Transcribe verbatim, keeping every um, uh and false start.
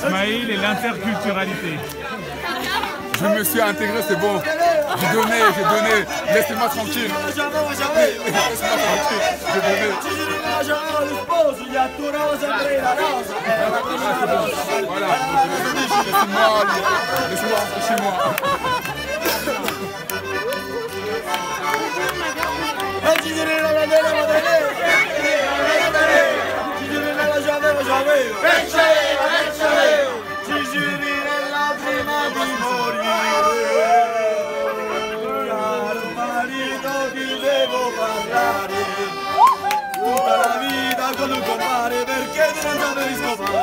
Smaïl et l'interculturalité. Je me suis intégré, c'est bon. J'ai donné, j'ai donné. Laissez-moi tranquille. Laissez-moi, laissez-moi rentrer chez moi. Tutta la vita con un compare perché non sapevi scopare.